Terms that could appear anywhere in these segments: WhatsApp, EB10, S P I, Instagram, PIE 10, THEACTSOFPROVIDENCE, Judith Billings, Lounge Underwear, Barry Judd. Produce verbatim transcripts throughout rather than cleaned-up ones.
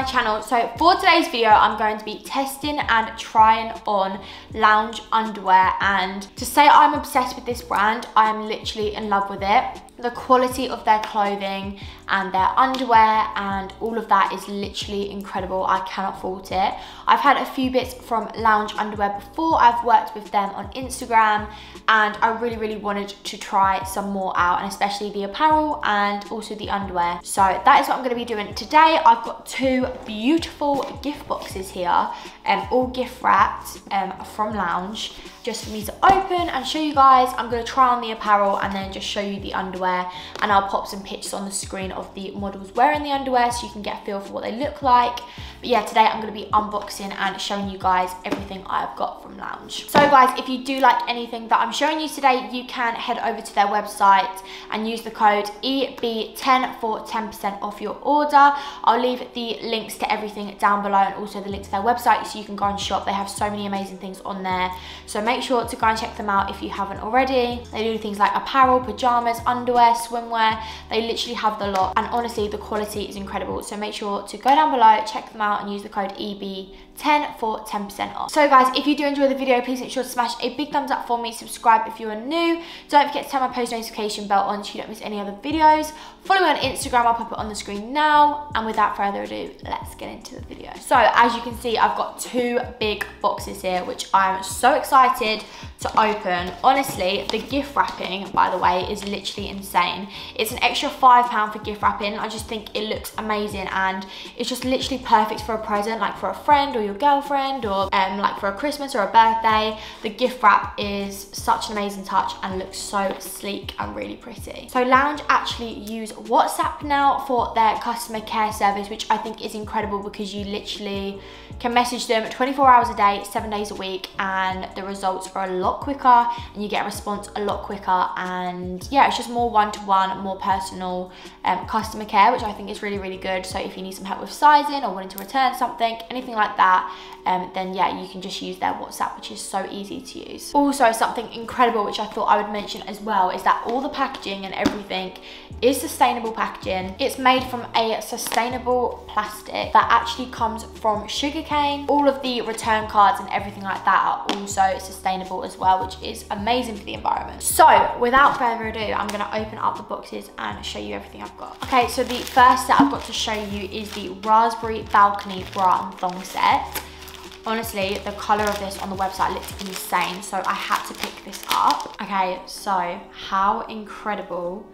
my channel. So for today's video, I'm going to be testing and trying on Lounge Underwear, and to say I'm obsessed with this brand, I am literally in love with it. The quality of their clothing and their underwear and all of that is literally incredible. I cannot fault it. I've had a few bits from Lounge Underwear before. I've worked with them on Instagram and I really, really wanted to try some more out, and especially the apparel and also the underwear. So that is what I'm going to be doing today. I've got two beautiful gift boxes here, um, all gift wrapped um, from Lounge, just for me to open and show you guys. I'm going to try on the apparel and then just show you the underwear, and I'll pop some pictures on the screen of the models wearing the underwear so you can get a feel for what they look like. But yeah, today I'm going to be unboxing and showing you guys everything I've got from Lounge. So guys, if you do like anything that I'm showing you today, you can head over to their website and use the code E B ten for ten percent off your order. I'll leave the links to everything down below and also the link to their website so you can go and shop. They have so many amazing things on there, so make sure to go and check them out if you haven't already. They do things like apparel, pajamas, underwear, swimwear. They literally have the lot, and honestly the quality is incredible, so make sure to go down below, check them out, and use the code E B ten for ten percent off. So guys, if you do enjoy the video, please make sure to smash a big thumbs up for me. Subscribe if you are new. Don't forget to turn my post notification bell on so you don't miss any other videos. Follow me on Instagram, I'll pop it on the screen now, and without further ado, let's get into the video. So as you can see, I've got two big boxes here which I'm so excited to open. Honestly, the gift wrapping, by the way, is literally insane. It's an extra five pound for gift wrapping. I just think it looks amazing, and it's just literally perfect for a present, like for a friend or your girlfriend, or um, like for a Christmas or a birthday. The gift wrap is such an amazing touch and looks so sleek and really pretty. So Lounge actually use WhatsApp now for their customer care service, which I think is incredible because you literally can message them twenty-four hours a day, seven days a week, and the results are a lot quicker and you get a response a lot quicker. And yeah, it's just more one-to-one, more personal um, customer care, which I think is really, really good. So if you need some help with sizing or wanting to return something, anything like that, um, then yeah, you can just use their WhatsApp, which is so easy to use. Also, something incredible which I thought I would mention as well is that all the packaging and everything is sustainable packaging. It's made from a sustainable plastic that actually comes from sugarcane. All of the return cards and everything like that are also sustainable as well, which is amazing for the environment. So without further ado, I'm going to open up the boxes and show you everything I've got. Okay, so the first set I've got to show you is the Raspberry Balcony Bra and Thong set. Honestly, the colour of this on the website looked insane, so I had to pick this up. Okay, so how incredible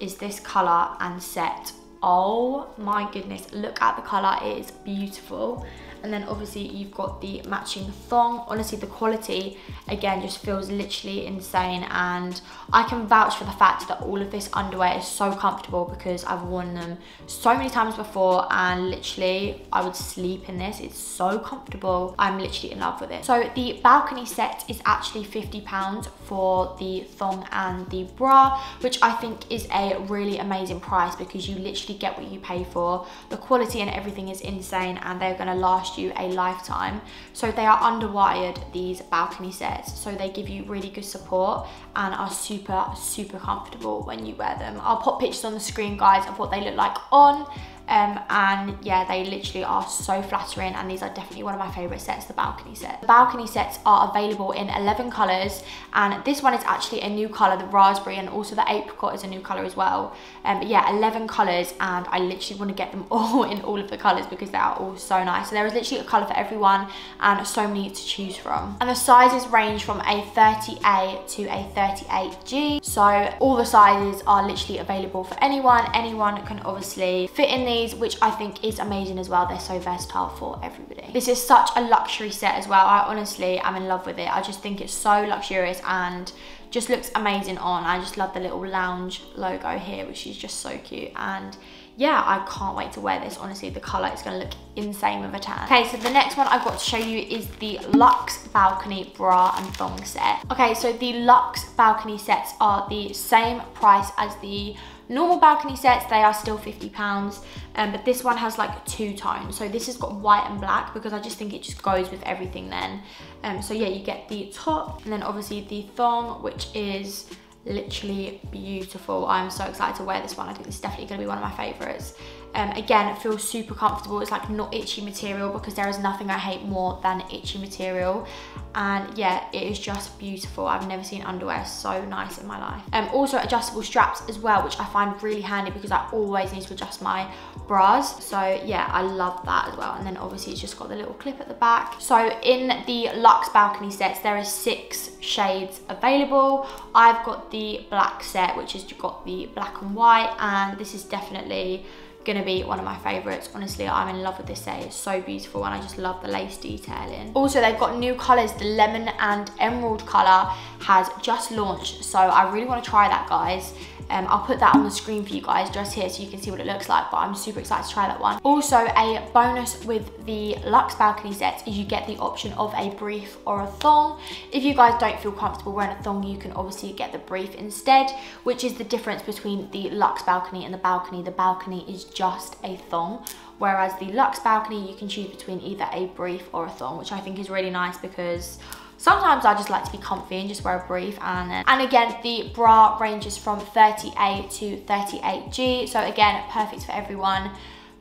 is this colour and set? Oh my goodness, look at the colour, it is beautiful. And then obviously you've got the matching thong. Honestly, the quality again just feels literally insane, and I can vouch for the fact that all of this underwear is so comfortable because I've worn them so many times before, and literally I would sleep in this. It's so comfortable. I'm literally in love with it. So the balcony set is actually fifty pounds for the thong and the bra, which I think is a really amazing price because you literally get what you pay for. The quality and everything is insane, and they're going to last you a lifetime. So they are underwired, these balcony sets, so they give you really good support and are super super comfortable when you wear them. I'll pop pictures on the screen, guys, of what they look like on. Um, and yeah, they literally are so flattering, and these are definitely one of my favourite sets, the balcony set. The balcony sets are available in eleven colours, and this one is actually a new colour, the raspberry, and also the apricot is a new colour as well. Um, but yeah, eleven colours, and I literally want to get them all in all of the colours because they are all so nice. So there is literally a colour for everyone and so many to choose from. And the sizes range from a thirty A to a thirty-eight G, so all the sizes are literally available for anyone. Anyone can obviously fit in these, which I think is amazing as well. They're so versatile for everybody. This is such a luxury set as well. I honestly am in love with it. I just think it's so luxurious and just looks amazing on. I just love the little Lounge logo here, which is just so cute. And yeah, I can't wait to wear this. Honestly, the colour is going to look insane with a tan. Okay, so the next one I've got to show you is the Luxe Balcony Bra and Thong set. Okay, so the Luxe Balcony sets are the same price as the normal balcony sets. They are still fifty pounds, um, but this one has like two tones. So this has got white and black because I just think it just goes with everything then. Um, so yeah, you get the top and then obviously the thong, which is literally beautiful. I'm so excited to wear this one. I think this is definitely going to be one of my favourites. Um, again, it feels super comfortable. It's like not itchy material, because there is nothing I hate more than itchy material. And yeah, it is just beautiful. I've never seen underwear so nice in my life. Um, also adjustable straps as well, which I find really handy because I always need to adjust my bras. So yeah, I love that as well. And then obviously it's just got the little clip at the back. So in the Luxe Balcony sets, there are six shades available. I've got the black set, which has got the black and white, and this is definitely gonna be one of my favorites. Honestly, I'm in love with this set. It's so beautiful, and I just love the lace detailing. Also, they've got new colors. The lemon and emerald color has just launched, so I really want to try that, guys. Um, I'll put that on the screen for you guys just here so you can see what it looks like, but I'm super excited to try that one. Also, a bonus with the Luxe Balcony sets is you get the option of a brief or a thong. If you guys don't feel comfortable wearing a thong, you can obviously get the brief instead, which is the difference between the Luxe Balcony and the Balcony. The Balcony is just a thong, whereas the Luxe Balcony, you can choose between either a brief or a thong, which I think is really nice because sometimes I just like to be comfy and just wear a brief. And then, and again, the bra ranges from thirty A to thirty-eight G. So again, perfect for everyone.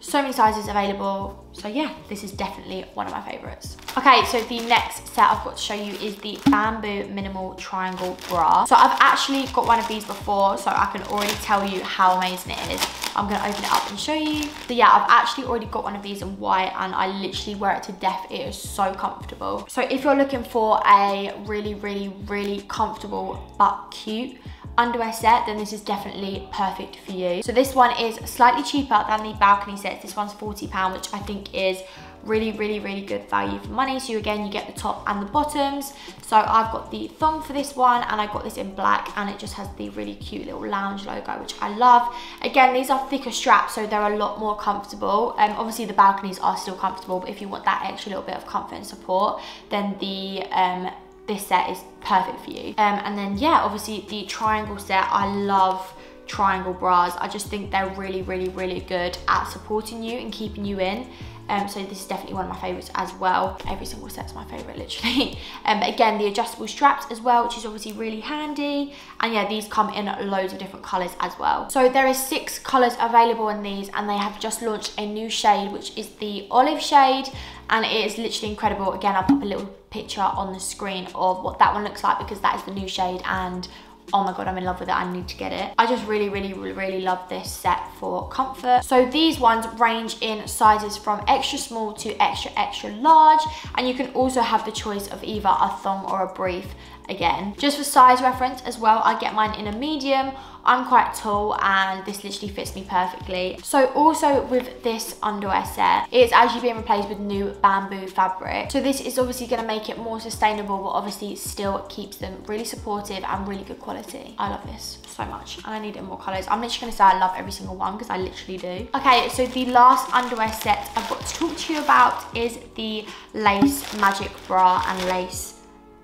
So many sizes available. So yeah, this is definitely one of my favorites. Okay, so the next set I've got to show you is the Bamboo Minimal Triangle Bra. So I've actually got one of these before, so I can already tell you how amazing it is. I'm gonna open it up and show you. So yeah, I've actually already got one of these in white, and I literally wear it to death. It is so comfortable. So if you're looking for a really, really, really comfortable but cute underwear set, then this is definitely perfect for you. So this one is slightly cheaper than the Balcony sets. This one's forty pounds, which I think is really, really, really good value for money. So you, again, you get the top and the bottoms. So I've got the thong for this one, and I got this in black, and it just has the really cute little Lounge logo, which I love. Again, these are thicker straps, so they're a lot more comfortable. Um, obviously the Balconies are still comfortable, but if you want that extra little bit of comfort and support, then the um, this set is perfect for you. Um, and then yeah, obviously the triangle set. I love triangle bras. I just think they're really, really, really good at supporting you and keeping you in. Um, so this is definitely one of my favorites as well. Every single set's my favorite, literally. Um, but again, the adjustable straps as well, which is obviously really handy. And yeah, these come in loads of different colors as well. So there is six colors available in these, and they have just launched a new shade, which is the olive shade. And it is literally incredible. Again, I'll pop a little picture on the screen of what that one looks like, because that is the new shade, and oh my god, I'm in love with it. I need to get it. I just really, really, really love this set for comfort. So these ones range in sizes from extra small to extra, extra large, and you can also have the choice of either a thong or a brief again. Just for size reference as well, I get mine in a medium. I'm quite tall, and this literally fits me perfectly. So also with this underwear set, it's actually being replaced with new bamboo fabric. So this is obviously gonna make it more sustainable, but obviously still keeps them really supportive and really good quality. I love this so much, and I need it in more colors. I'm literally gonna say I love every single one, because I literally do. Okay, so the last underwear set I've got to talk to you about is the Lace Magic Bra and Lace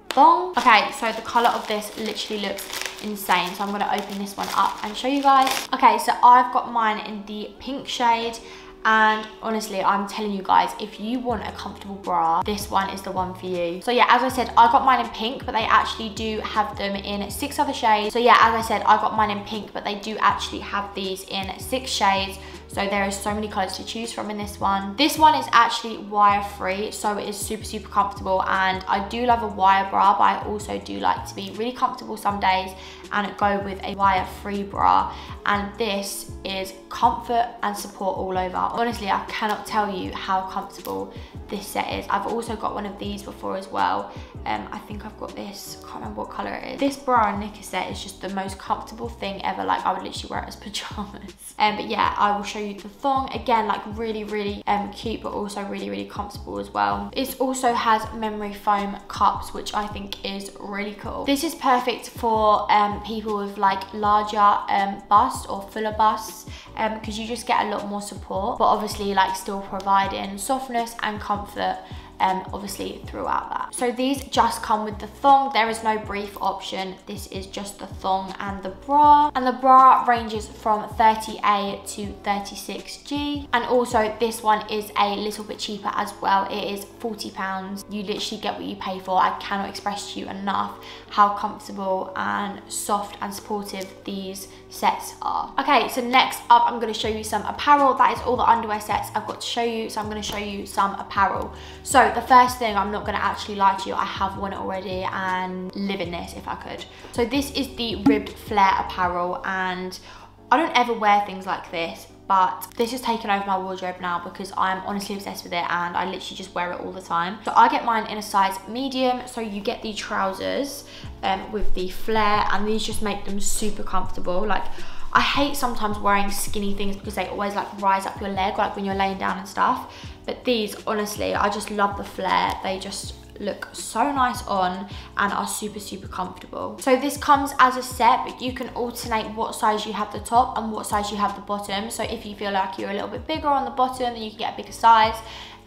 Thong. Okay, so the color of this literally looks insane, so I'm gonna open this one up and show you guys. Okay, so I've got mine in the pink shade, and honestly, I'm telling you guys, if you want a comfortable bra, this one is the one for you. So yeah, as I said, I got mine in pink, but they actually do have them in six other shades. So yeah, as I said, I got mine in pink, but they do actually have these in six shades. So there is so many colors to choose from in this one. This one is actually wire free, so it is super, super comfortable. And I do love a wire bra, but I also do like to be really comfortable some days and go with a wire free bra. And this is comfort and support all over. Honestly, I cannot tell you how comfortable this set is. I've also got one of these before as well. Um, I think I've got this, can't remember what color it is. This bra and knicker set is just the most comfortable thing ever. Like, I would literally wear it as pajamas. Um, but yeah, I will show you the thong. Again, like really, really um, cute, but also really, really comfortable as well. It also has memory foam cups, which I think is really cool. This is perfect for um, people with like larger um, busts or fuller busts, because um, you just get a lot more support, but obviously like still providing softness and comfort um, obviously throughout that. So these just come with the thong. There is no brief option. This is just the thong and the bra. And the bra ranges from thirty A to thirty-six G. And also this one is a little bit cheaper as well. It is forty pounds. You literally get what you pay for. I cannot express to you enough how comfortable and soft and supportive these sets are. Okay, so next up, I'm going to show you some apparel. That is all the underwear sets I've got to show you, so I'm going to show you some apparel. So the first thing, I'm not going to actually lie to you, I have one already and live in this if I could. So this is the ribbed flare apparel, and I don't ever wear things like this, but this has taken over my wardrobe now because I'm honestly obsessed with it and I literally just wear it all the time. So I get mine in a size medium, so you get the trousers um, with the flare, and these just make them super comfortable. Like, I hate sometimes wearing skinny things because they always like rise up your leg, like when you're laying down and stuff. But these, honestly, I just love the flare. They just look so nice on and are super super comfortable. So this comes as a set, but you can alternate what size you have the top and what size you have the bottom. So if you feel like you're a little bit bigger on the bottom, then you can get a bigger size,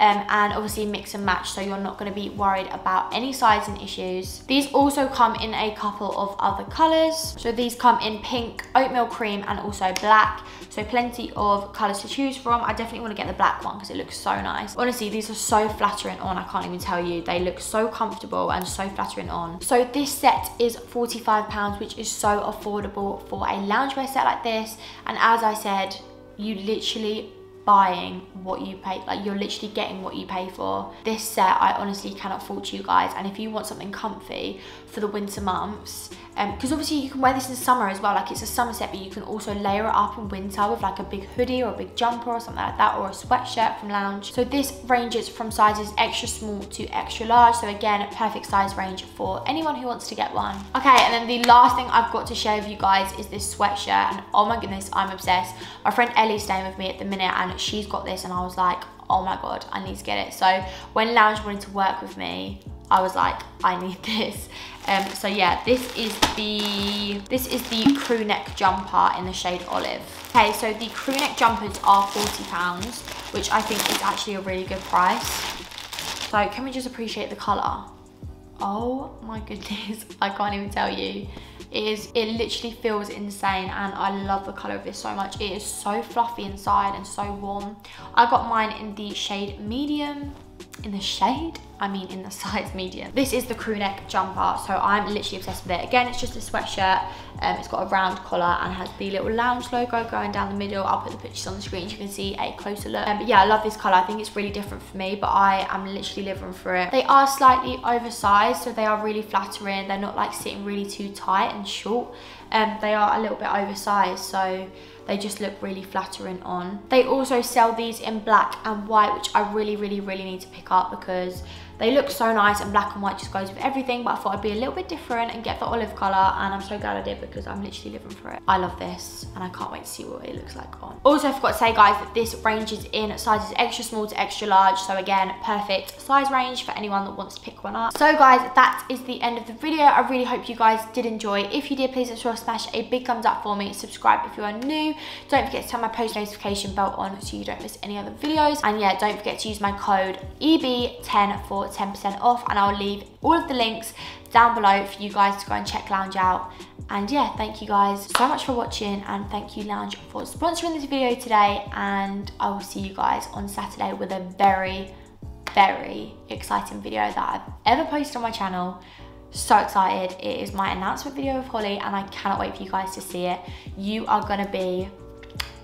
um, and obviously mix and match, so you're not going to be worried about any sizing issues. These also come in a couple of other colors. So these come in pink, oatmeal cream, and also black, so plenty of colors to choose from. I definitely want to get the black one because it looks so nice. Honestly, these are so flattering on, I can't even tell you. They look so comfortable and so flattering on. So this set is forty-five pounds, which is so affordable for a loungewear set like this. And as I said, you literally buying what you pay, like you're literally getting what you pay for. This set, I honestly cannot fault you guys. And if you want something comfy for the winter months, because um, obviously you can wear this in summer as well, like it's a summer set, but you can also layer it up in winter with like a big hoodie or a big jumper or something like that, or a sweatshirt from Lounge. So this ranges from sizes extra small to extra large, so again, a perfect size range for anyone who wants to get one. Okay, and then the last thing I've got to share with you guys is this sweatshirt, and oh my goodness, I'm obsessed. My friend Ellie's staying with me at the minute and she's got this, and I was like, oh my god, I need to get it. So when Lounge wanted to work with me, I was like, I need this. Um, so yeah, this is the this is the crew neck jumper in the shade olive. Okay, so the crew neck jumpers are forty pounds, which I think is actually a really good price. So can we just appreciate the colour? Oh my goodness, I can't even tell you. It is, it literally feels insane, and I love the colour of this so much. It is so fluffy inside and so warm. I got mine in the shade medium. In the shade? I mean in the size medium. This is the crew neck jumper, so I'm literally obsessed with it. Again, it's just a sweatshirt. Um, it's got a round collar and has the little Lounge logo going down the middle. I'll put the pictures on the screen so you can see a closer look. Um, but yeah, I love this colour. I think it's really different for me, but I am literally living for it. They are slightly oversized, so they are really flattering. They're not like sitting really too tight and short. Um, they are a little bit oversized, so they just look really flattering on. They also sell these in black and white, which I really, really, really need to pick up because they look so nice, and black and white just goes with everything, but I thought I'd be a little bit different and get the olive colour, and I'm so glad I did because I'm literally living for it. I love this and I can't wait to see what it looks like on. Also, I forgot to say guys that this ranges in sizes extra small to extra large, so again, perfect size range for anyone that wants to pick one up. So guys, that is the end of the video. I really hope you guys did enjoy. If you did, please make sure to smash a big thumbs up for me. Subscribe if you are new. Don't forget to turn my post notification bell on so you don't miss any other videos. And yeah, don't forget to use my code E B ten for ten percent off, and I'll leave all of the links down below for you guys to go and check Lounge out. And yeah, thank you guys so much for watching, and thank you Lounge for sponsoring this video today, and I will see you guys on Saturday with a very very exciting video that I've ever posted on my channel. So excited. It is my announcement video of Holly, and I cannot wait for you guys to see it. You are gonna be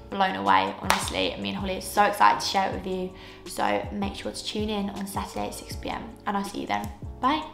blown away, honestly. Me and Holly is so excited to share it with you. So make sure to tune in on Saturday at six P M and I'll see you then. Bye.